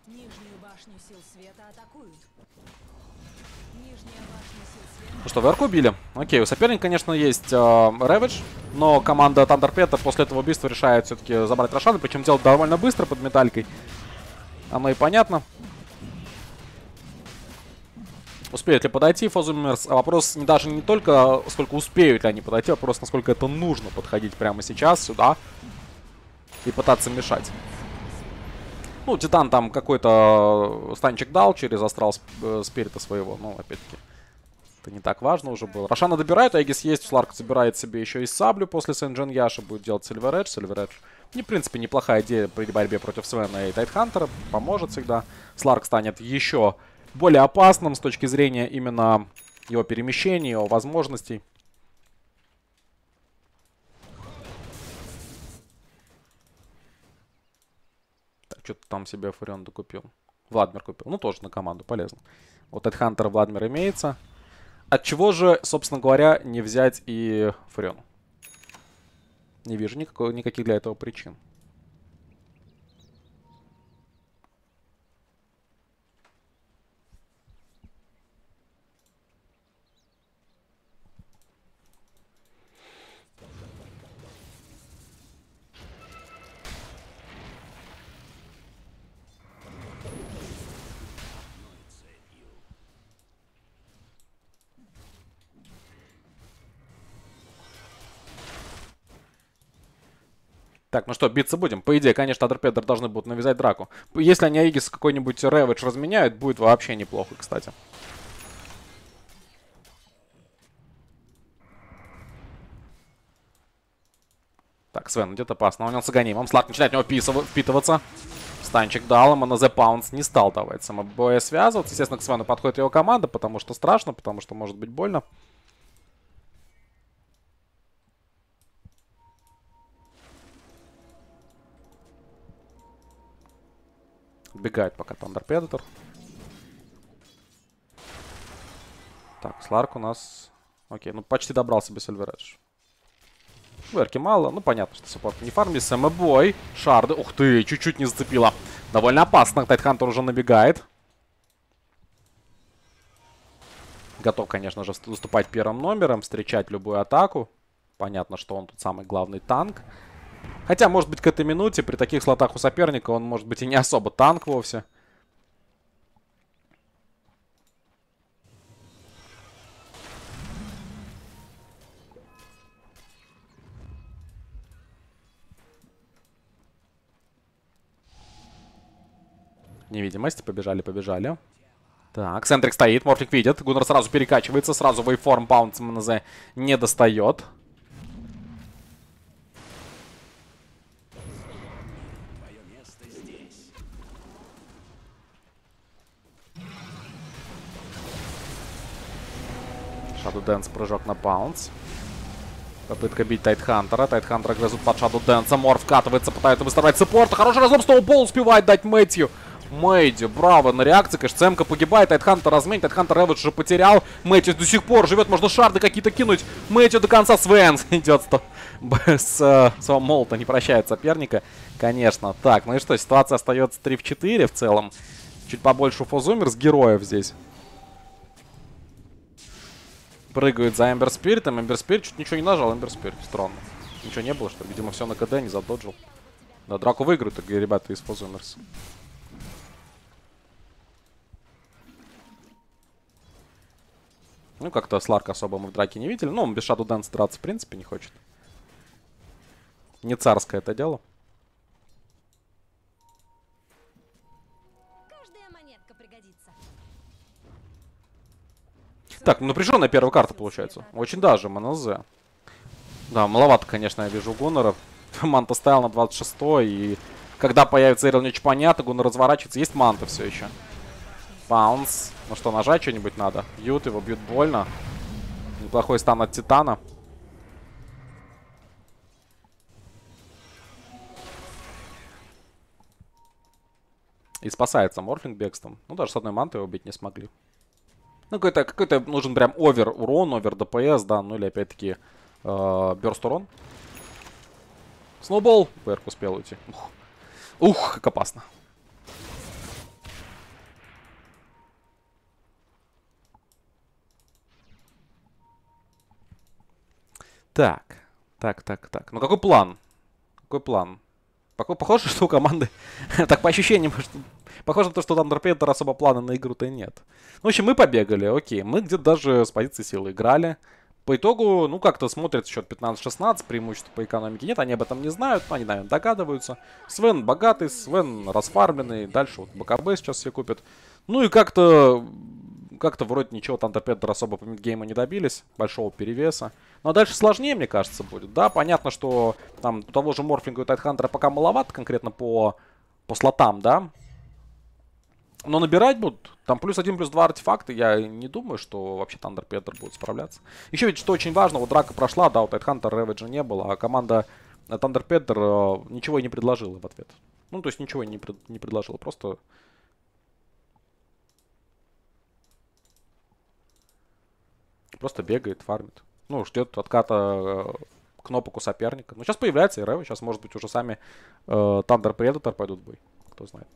Нижнюю башню сил света атакуют. Ну что, ВРК убили. Окей, у соперника, конечно, есть Ravage, но команда Thunder Pet после этого убийства решает все-таки забрать Рошана, причем делать довольно быстро под металькой. Оно и понятно. Успеют ли подойти Фозумерс? А вопрос даже не только, сколько успеют ли они подойти, а вопрос, насколько это нужно подходить прямо сейчас сюда и пытаться мешать. Ну, Титан там какой-то станчик дал через астрал спирита своего. Ну, опять-таки, это не так важно уже было. Рошана добирают, Эгис есть. Сларк забирает себе еще и саблю после Сен-Джен Яша. Будет делать Сильвер Эдж. Сильвер Эдж, в принципе, неплохая идея при борьбе против Свена и Тайтхантера. Поможет всегда. Сларк станет еще более опасным с точки зрения именно его перемещений, его возможностей. Что-то там себе Фурион докупил. Владмир купил. Ну, тоже на команду полезно. Вот от Хантера Владмир имеется. От чего же, собственно говоря, не взять и Фурион? Не вижу никаких для этого причин. Так, ну что, биться будем? По идее, конечно, Thunder Pet должны будут навязать драку. Если они Aegis какой-нибудь Ravage разменяют, будет вообще неплохо, кстати. Так, Свен идет опасно. У него с Аганимом. Сларк начинает в него впитываться. Станчик дал ему, но The Pounce не стал давать самобоя связываться. Естественно, к Свену подходит его команда, потому что страшно, потому что может быть больно. Бегает пока Thunder Predator. Так, Сларк у нас... Окей, ну почти добрал себе Silver Edge. Верки мало. Ну, понятно, что саппорт не фармит. Самобой. Шарды. Ух ты, чуть-чуть не зацепила. Довольно опасно. Тайтхантер уже набегает. Готов, конечно же, выступать первым номером, встречать любую атаку. Понятно, что он тут самый главный танк. Хотя, может быть, к этой минуте при таких слотах у соперника он, может быть, и не особо танк вовсе. Невидимость. Побежали, побежали. Так, Сентрик стоит, Морфлик видит. Гуннер сразу перекачивается, сразу вейформ Баунс МНЗ не достает. Shadow Dance, прыжок на баунс. Попытка бить Тайтхантера. Тайтхантера грызут под Shadow Dance. Мор вкатывается, пытается выставлять саппорта. Хороший разлом, сноубол успевает дать Мэтью. Мэтью, браво, на реакции, конечно, ЦМК погибает, Тайтхантер разменит, Тайтхантер Эвидж уже потерял. Мэтью до сих пор живет, можно шарды какие-то кинуть. Мэтью до конца, Свен идет с молота, не прощает соперника, конечно. Так, ну и что, ситуация остается 3 в 4 в целом. Чуть побольше у Фозумерс героев здесь. Прыгают за Эмбер Спиритом, Эмбер Спирит чуть ничего не нажал, Эмбер Спирит, странно. Ничего не было, что ли? Видимо, все на КД не задоджил. Да, драку выиграют, так, ребята, из Фозумерс. Ну, как-то Сларк особо мы в драке не видели. Ну, он без Shadow Dance драться, в принципе, не хочет. Не царское это дело. Каждая монетка пригодится. Так, напряженная первая карта получается. Очень даже, МНЗ. Да, маловато, конечно, я вижу Гуннера. Манта стоял на 26-й. И когда появится Эрил, ничего понятно. Гуннер разворачивается. Есть манта все еще. Баунс. Ну что, нажать что-нибудь надо? Бьют его, бьют больно. Неплохой стан от Титана. И спасается Морфлинг бегством. Ну, даже с одной манты его убить не смогли. Ну, какой-то нужен прям овер урон, овер ДПС, да. Ну, или опять-таки бёрст урон. Сноубол. ПР успел уйти. Ух, как опасно. Так. Ну какой план? Какой план? Похоже, что у команды... так, по ощущениям, что... похоже на то, что у Thunderpanther особо плана на игру-то нет. Ну, в общем, мы побегали, окей. Мы где-то даже с позиции силы играли. По итогу, ну, как-то смотрится счет 15-16, преимущества по экономике нет. Они об этом не знают, но они, наверное, догадываются. Свен богатый, Свен расфарменный. Дальше вот БКБ сейчас все купят. Ну и как-то вроде ничего Thunderpanther особо по мидгейму не добились. Большого перевеса. Ну а дальше сложнее, мне кажется, будет. Да, понятно, что там у того же Морфлинга и Тайтхантера пока маловато, конкретно по слотам, да. Но набирать будут. Там +1, +2 артефакты. Я не думаю, что вообще Thunderpanther будет справляться. Еще ведь, что очень важно, вот драка прошла, да, у Тайтхантера Реведжа не было, а команда Thunderpanther ничего и не предложила в ответ. Ну, то есть ничего и не предложила, просто... Просто бегает, фармит. Ну, ждет отката кнопок у соперника. Ну, сейчас появляется и Ревы. Сейчас, может быть, уже сами Thunder Predator пойдут в бой. Кто знает.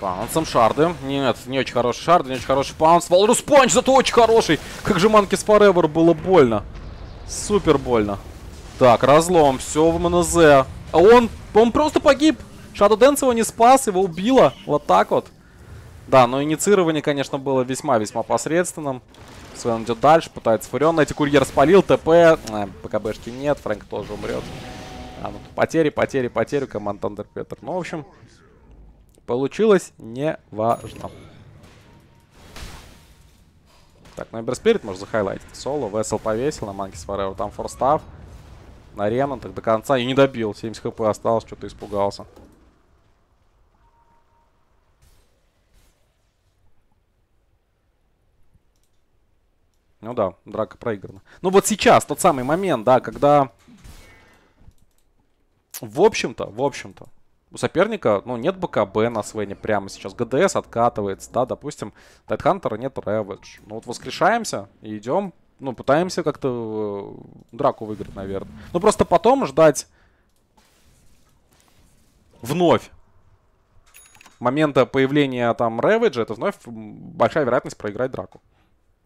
Паунсом шарды. Нет, не очень хороший шарды, не очень хороший паунс. Валрус Панч, зато очень хороший. Как же Манкис Форевер было больно. Супер больно. Так, разлом. Все в МНЗ. А он просто погиб. Shadow Dance его не спас, его убило. Вот так вот. Да, но инициирование, конечно, было весьма-весьма посредственным. Свен идет дальше, пытается Фурион найти. Курьер спалил, ТП. ПКБшки нет, Фрэнк тоже умрет. А, ну, потери команд Thunderpanther. Ну, в общем... Получилось неважно. Так, на Эмбер Спирит можно захайлайтить. Соло, Весел повесил на Манкис Форевер. Там форстав. На Ренан так до конца и не добил. 70 хп осталось, что-то испугался. Ну да, драка проиграна. Ну вот сейчас, тот самый момент, да, когда... В общем-то. У соперника, ну, нет БКБ на Свене прямо сейчас. ГДС откатывается, да, допустим, Тайтхантера нет, Реведж. Ну, вот воскрешаемся и идем, ну, пытаемся как-то драку выиграть, наверное. Ну, просто потом ждать вновь момента появления там Реведжа, это вновь большая вероятность проиграть драку.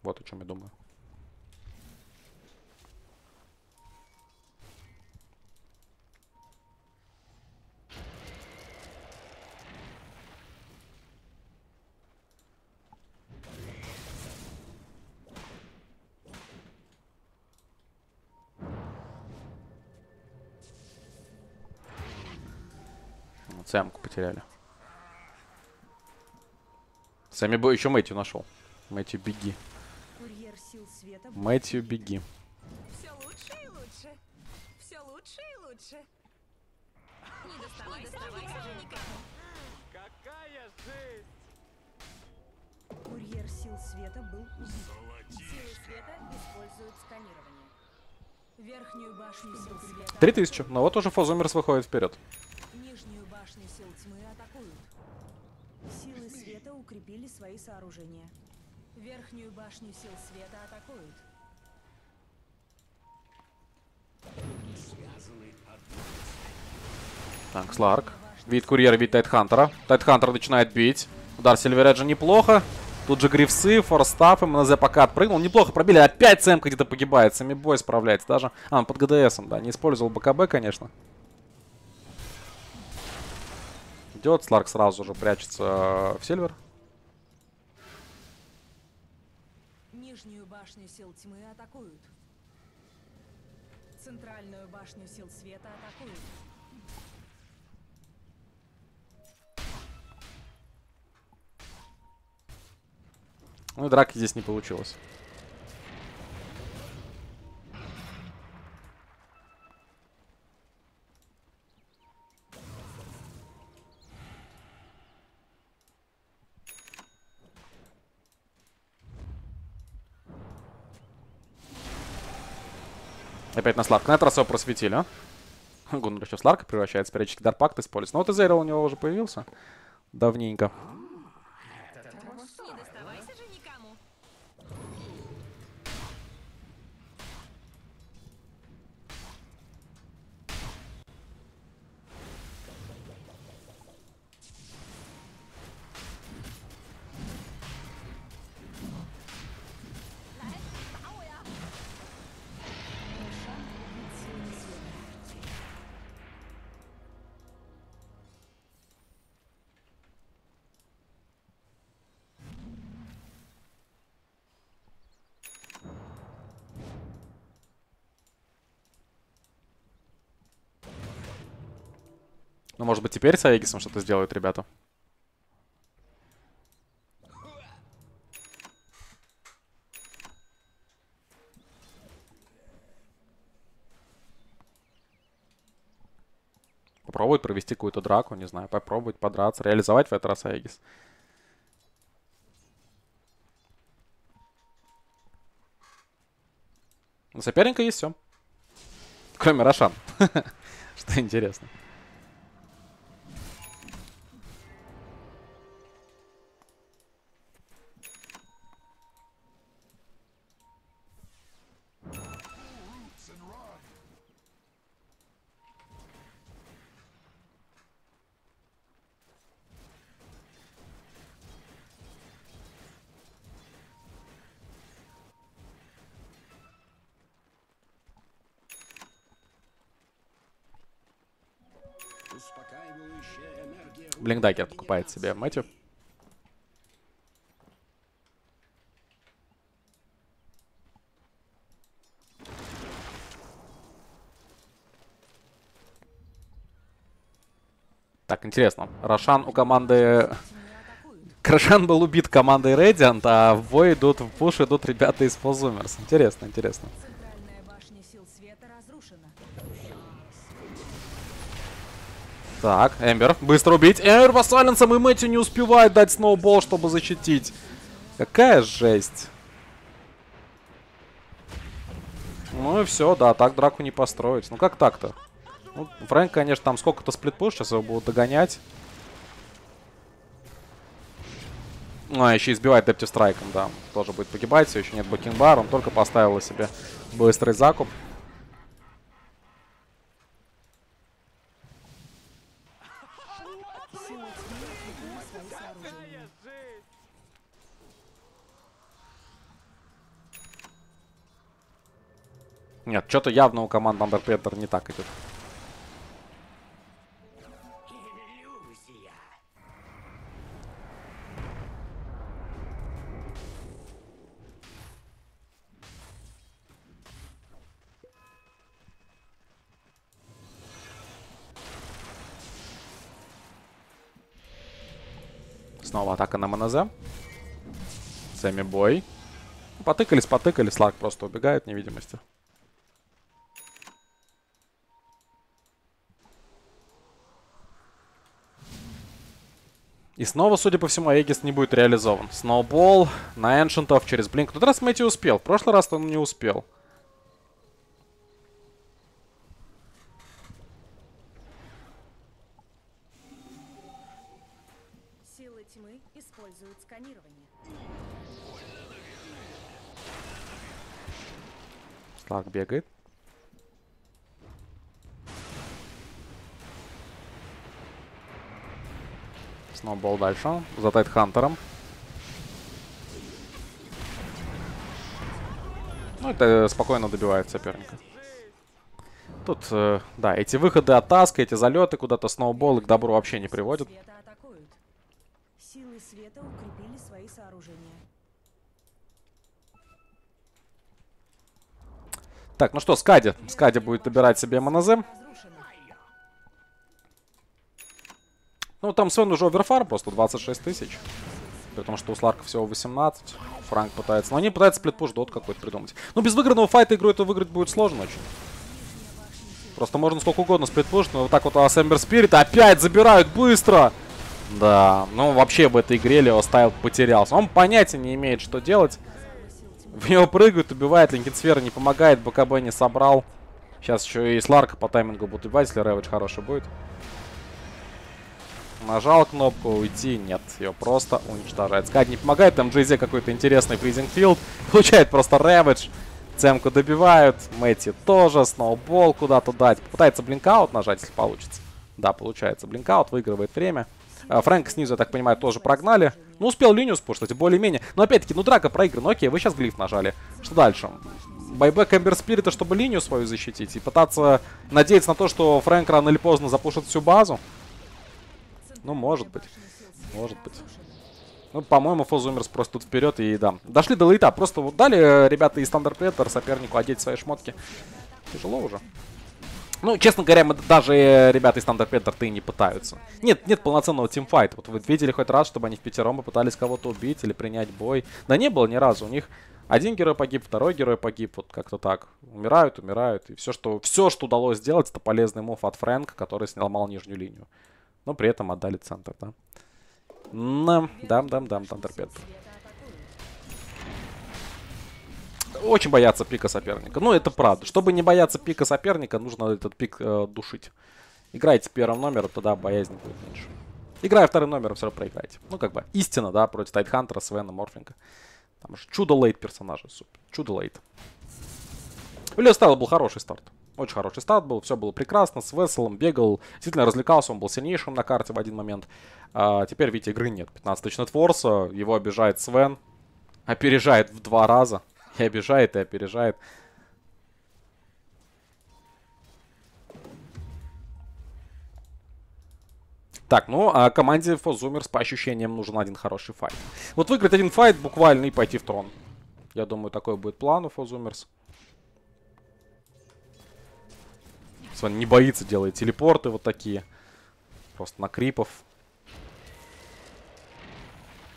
Вот о чем я думаю. Сэмку потеряли. Сами бы еще Мэтью нашел. Мэтью, беги. Мэтью, беги. Все лучше и лучше. Все лучше и лучше. Не доставай, никому. Какая жизнь! Курьер сил света был убит. Силы света используют сканирование. Верхнюю башню сил света... 3000. Ну вот уже Фозумерс выходит вперед. Нижнюю башню сил тьмы атакуют. Силы света укрепили свои сооружения. Верхнюю башню сил света атакуют. Так, Сларк. Видит курьер, видит Тайтхантера. Тайтхантер начинает бить. Удар Сильвереджа неплохо. Тут же грифсы, форстаф, МНЗ пока отпрыгнул. Неплохо пробили. Опять Сэм где-то погибает. Сэмибой справляется даже. А, он под ГДСом, да. Не использовал БКБ, конечно. Идет. Сларк сразу же прячется в Сильвер. Нижнюю башню сил тьмы атакуют. Центральную башню сил света атакуют. Ну и драки здесь не получилось. Опять на Сларк. На этот раз его просветили, а? Гуннер еще в Сларка превращается, периодически Дарпакт используется. Но вот Изейра у него уже появился. Давненько. Ну, может быть, теперь с Аегисом что-то сделают, ребята. Попробовать провести какую-то драку, не знаю. Попробовать подраться, реализовать в этот раз Аегис. У соперника есть все. Кроме Рошан. Что интересно. Блинкдагер покупает себе Мэтью. Так, интересно. Рошан у команды... Рошан был убит командой Radiant, а в бой идут, в пуш идут ребята из Фозумерс. Интересно, интересно. Так, Эмбер, быстро убить. Эмбер по саленсам, и Мэтью не успевает дать сноубол, чтобы защитить. Какая жесть. Ну и все, да, так драку не построить. Ну как так-то? Ну, Фрэнк, конечно, там сколько-то сплитпуш, сейчас его будут догонять. А, еще избивает Депти Страйком, да. Тоже будет погибать, все еще нет Бакенбар, он только поставил себе быстрый закуп. Нет, что-то явно у команды Underpredator не так идет. Иллюзия. Снова атака на МНЗ. Сэмми-бой. Потыкались, потыкались. Сларк просто убегает невидимости. И снова, судя по всему, Aegis не будет реализован. Сноубол на эншентов через блинк. В тот раз Мэтью успел. В прошлый раз он не успел. Силы тьмы используют сканирование. Слаг бегает. Сноубол дальше. За Тайтхантером. Ну, это спокойно добивает соперника. Тут, да, эти выходы от Таска, эти залеты куда-то Сноубол к добру вообще не приводят. Силы света укрепили свои сооружения. Так, ну что, Скади. Скади будет добирать себе МНЗ. Ну, там Свен уже оверфарм, просто 26 тысяч. При том, что у Сларка всего 18. Франк пытается. Но они пытаются сплитпуш дот какой-то придумать. Ну, без выигранного файта игру это выиграть будет сложно очень. Просто можно сколько угодно сплитпушить, но вот так вот Ассембер Спирит опять забирают быстро. Да, ну вообще в этой игре Лео Стайл потерялся. Он понятия не имеет, что делать. В него прыгают, убивает, Линкенсфера не помогает, БКБ не собрал. Сейчас еще и Сларка по таймингу будут убивать, если реведж хороший будет. Нажал кнопку уйти, нет, ее просто уничтожает. Скад не помогает, там GZ какой-то интересный фризинг-филд. Получает просто реведж. Цемку добивают, Мэтти тоже, Сноубол куда-то дать. Попытается блинкаут нажать, если получится. Да, получается, блинкаут, выигрывает время. Фрэнк снизу, я так понимаю, тоже прогнали. Ну, успел линию спушить, более-менее. Но опять-таки, ну, драка проиграна. Окей, вы сейчас глиф нажали. Что дальше? Байбэк Эмбер Спирита, чтобы линию свою защитить. И пытаться надеяться на то, что Фрэнк рано или поздно запушит всю базу. Ну, может быть. Может быть. Ну, по-моему, Фозумерс просто тут вперед и да. Дошли до лейта. Просто вот дали ребята из Standard Predator сопернику одеть свои шмотки. Тяжело уже. Ну, честно говоря, мы даже ребята из Standard Predator-то и не пытаются. Нет, нет полноценного тимфайта. Вот вы видели хоть раз, чтобы они впятером попытались кого-то убить или принять бой. Да не было ни разу. У них один герой погиб, второй герой погиб. Вот как-то так. Умирают, умирают. И все, что удалось сделать, это полезный мув от Фрэнка, который сломал нижнюю линию. Но при этом отдали центр, да. Дам-дам-дам, Standard Predator. Очень боятся пика соперника. Ну, это правда. Чтобы не бояться пика соперника, нужно этот пик душить. Играйте первым номером, тогда боязни будет меньше. Играя вторым номером, все равно проиграете. Ну, как бы, истина, да, против Тайтхантера, Свена, Морфлинга. Там же чудо-лейт персонажа. Чудо-лейт. У Лео Стайла был хороший старт. Очень хороший старт был, все было прекрасно, с веселом бегал, действительно развлекался, он был сильнейшим на карте в один момент. А теперь, видите, игры нет. 15 тысяч нетфорса, его обижает Свен, опережает в 2 раза. И обижает, и опережает. Так, ну, а команде Фозумерс по ощущениям нужен один хороший файт. Вот выиграть один файт буквально и пойти в трон. Я думаю, такой будет план у Фозумерс. Он не боится, делает телепорты вот такие. Просто на крипов.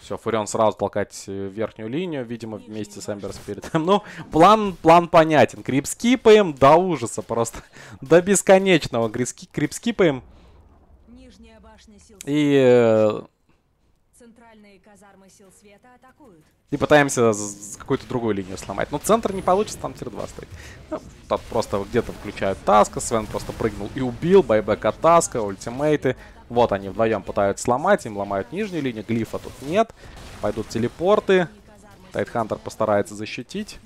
Все, Фурион сразу толкать верхнюю линию, видимо, вместе с Эмбер Спиритом. Ну, план понятен. Крипскипаем до ужаса просто. До бесконечного. Крипскипаем. И пытаемся какую-то другую линию сломать. Но центр не получится, там тир-2 стоит. Ну, тут просто где-то включают Таска. Свен просто прыгнул и убил. Байбэк от Таска, ультимейты. Вот они вдвоем пытаются сломать. Им ломают нижнюю линию. Глифа тут нет. Пойдут телепорты. Тайтхантер постарается защитить.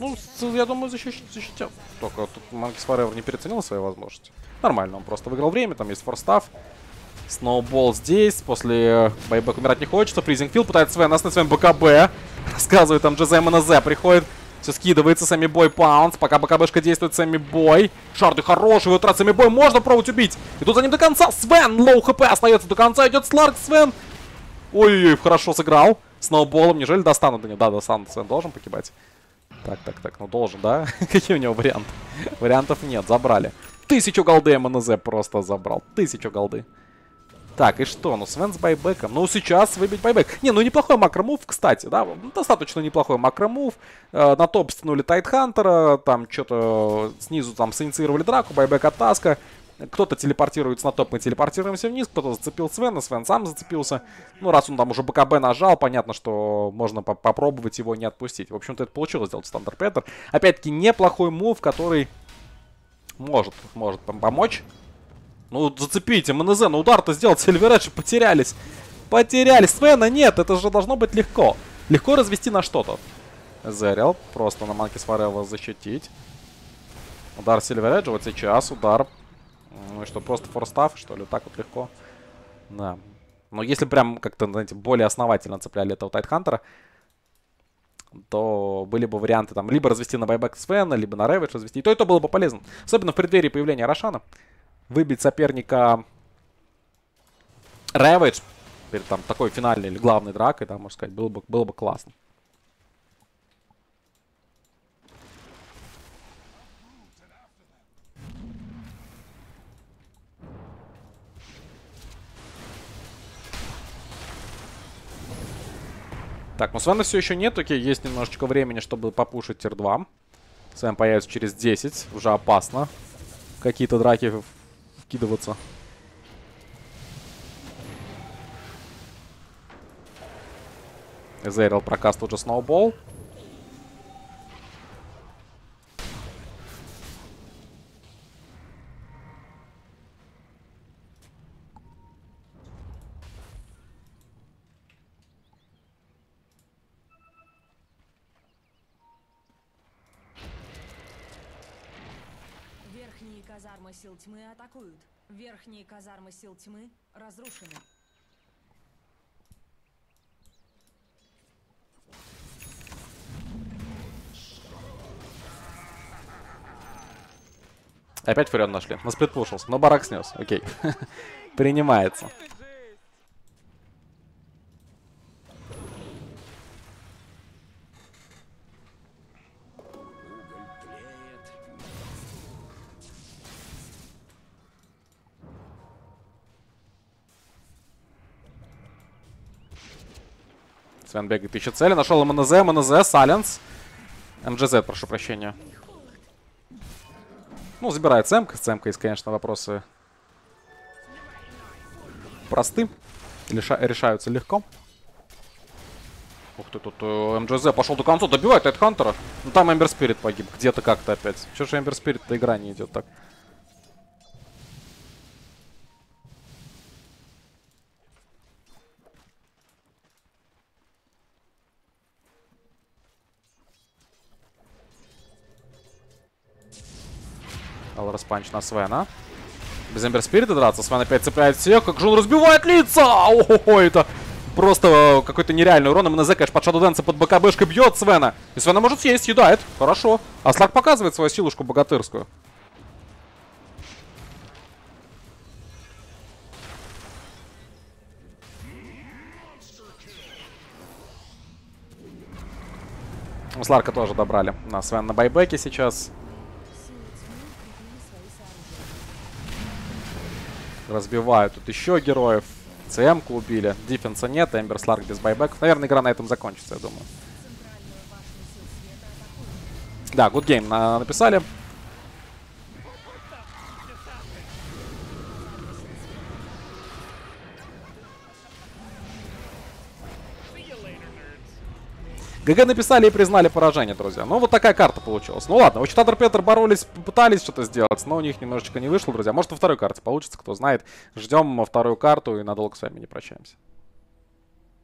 Ну, я думаю, защитил. Только тут Monkeys Forever не переоценил свои возможности. Нормально, он просто выиграл время. Там есть форстав. Сноубол здесь, после байбэк умирать не хочется. Фризингфилд пытается Свен остановить своим БКБ. Рассказывает там ЖЗ, МНЗ приходит. Все скидывается, Сэмми-бой паунс. Пока БКБшка действует, Сэмми-бой. Шарды хорошие, утрат Сэмми-бой, можно пробовать убить. И тут за ним до конца Свен, лоу хп остается до конца, идет Сларк, Свен. Ой-ой-ой, хорошо сыграл. Сноуболом, нежели достанут до него. Да, достанут, Свен должен погибать. Так, ну должен, да? Какие у него варианты? Вариантов нет, забрали. 1000 голды МНЗ просто забрал, 1000 голды. Так, и что? Ну, Свен с байбеком. Ну, сейчас выбить байбек. Не, ну, неплохой макромув, кстати, да. Достаточно неплохой макромув. На топ стянули Тайтхантера. Там что-то снизу там синициировали драку. Байбек от Таска. Кто-то телепортируется на топ, мы телепортируемся вниз. Кто-то зацепил Свена, Свен сам зацепился. Ну, раз он там уже БКБ нажал, понятно, что можно попробовать его не отпустить. В общем-то, это получилось сделать Thunder Petter. Опять-таки, неплохой мув, который может помочь. Ну, зацепите, МНЗ, но удар-то сделал, Сильверэджи потерялись. Потерялись, Свена нет, это же должно быть легко. Легко развести на что-то. Зерил, просто на Манкис Форелла защитить. Удар Сильверэджи, вот сейчас удар... Ну и что, просто форстав, что ли, так вот легко? Да. Но если прям как-то, знаете, более основательно цепляли этого Тайтхантера, то были бы варианты там либо развести на байбек Свена, либо на Рэвидж развести. И то было бы полезно. Особенно в преддверии появления Рошана. Выбить соперника Рэвидж перед там такой финальной или главной дракой, да, можно сказать, было бы классно. Так, ну Свена все еще нет, окей, есть немножечко времени, чтобы попушить тир 2. Свен появится через 10, уже опасно какие-то драки вкидываться. Зерил прокаст уже сноубол. Казармы сил тьмы атакуют. Верхние казармы сил тьмы разрушены. Опять Фурион нашли. На сплит пушился, но барак снес. Окей. Принимается. Свен бегает, ищет цели. Нашел МНЗ, Саленс. МГЗ, прошу прощения. Ну, забирает СМК. С СМК есть, конечно, вопросы просты. Решаются легко. Ух ты, тут МГЗ пошел до конца. Добивает Тайтхантера. Ну, там Эмбер Спирит погиб. Где-то как-то опять. Чего же Эмбер Спирит-то игра не идет так? Распанч на Свена. Без Эмбер Спирита драться. Свен опять цепляет всех. Как же он разбивает лица! О-хо-хо, это просто какой-то нереальный урон. МНЗ, конечно, под Шаду Дэнса, под БКБшкой бьет Свена. И Свена может съесть, съедает. Хорошо. Аслак показывает свою силушку богатырскую. Сларка тоже добрали. На Свен на байбеке сейчас. Разбивают тут еще героев. ЦМ-ку убили. Диффенса нет. Эмбер Сларк без байбеков. Наверное, игра на этом закончится, я думаю. Да, good game написали. ГГ написали и признали поражение, друзья. Ну, вот такая карта получилась. Ну, ладно. Очень Thunder Petter боролись, попытались что-то сделать, но у них немножечко не вышло, друзья. Может, во второй карте получится, кто знает. Ждем вторую карту и надолго с вами не прощаемся.